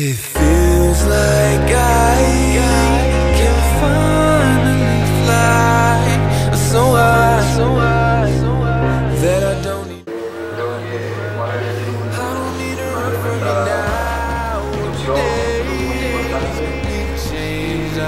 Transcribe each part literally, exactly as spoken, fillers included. It feels like I can finally fly so high, so high, so high that I don't need. I don't need a run from you now. You've changed.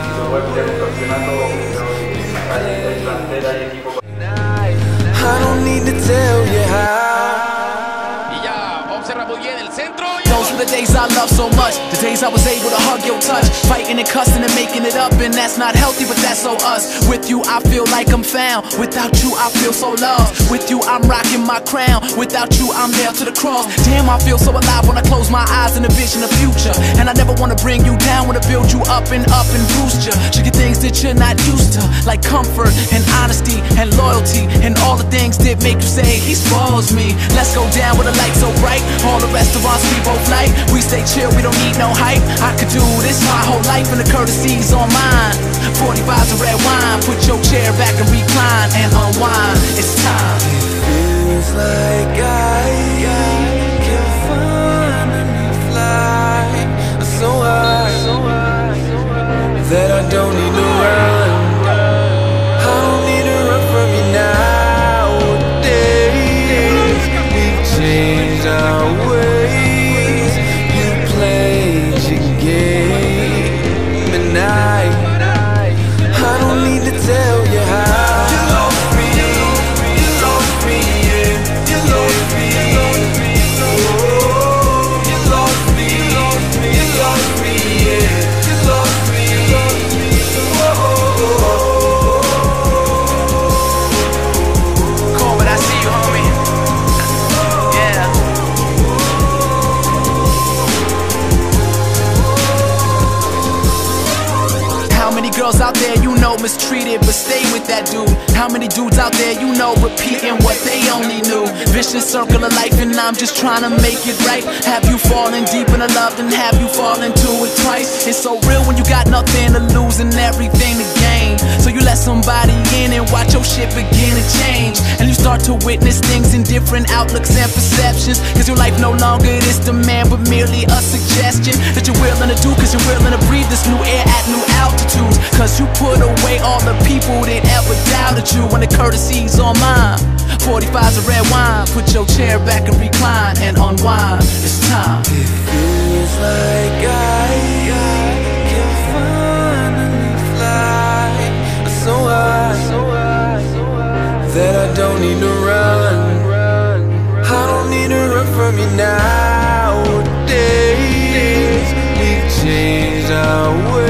I don't need to tell you how. Ya, observa muy bien el centro. Those were the days I loved so much, the days I was able to hug your touch, fighting and cussing and making it up, and that's not healthy, but that's so us. With you I feel like I'm found, without you I feel so loved. With you I'm rocking my crown, without you I'm nailed to the cross. Damn, I feel so alive when I close my eyes and envision the future. And I never wanna bring you down, wanna build you up and up and boost you to get things that you're not used to, like comfort and honesty and loyalty and all the things that make you say he spoils me. Let's go down with a light so bright, all the restaurants we both like. We stay chill, we don't need no hype. I could do this my whole life, and the courtesy's on mine. forty bottles of red wine, put your chair back and recline and unwind. It's time. It feels like I can finally fly so high, so high, so high that I don't need to run. I don't need to run from you now. Days we've changed our way. Girls out there, you know, mistreated, but stay with that dude. How many dudes out there, you know, repeating what they only knew? Vicious circle of life, and I'm just trying to make it right. Have you fallen deep in a love, and have you fallen to it twice? It's so real when you got nothing to lose and everything to gain. So you let somebody in and watch your shit begin to change, and you start to witness things in different outlooks and perceptions. Cause your life no longer is demand, but merely a suggestion that you're willing to do, cause you're willing to breathe this new air at new altitudes. Cause you put away all the people that ever doubted you, when the courtesy's on mine. forty-fives of red wine, put your chair back and recline and unwind. It's time. It feels like I, I can finally fly so high, so high, so high that I don't need to run. I don't need to run from you now. Days we've changed our ways.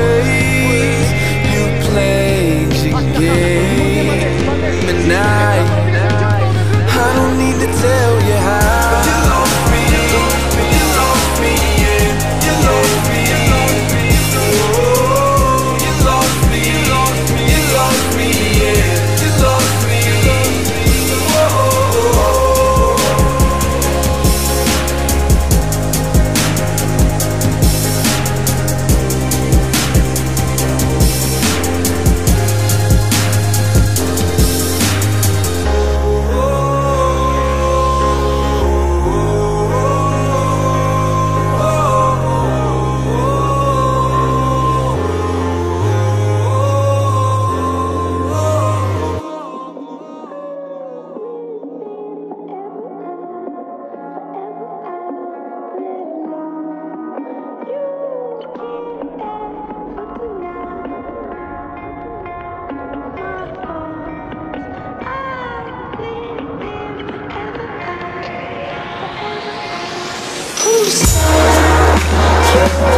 Who's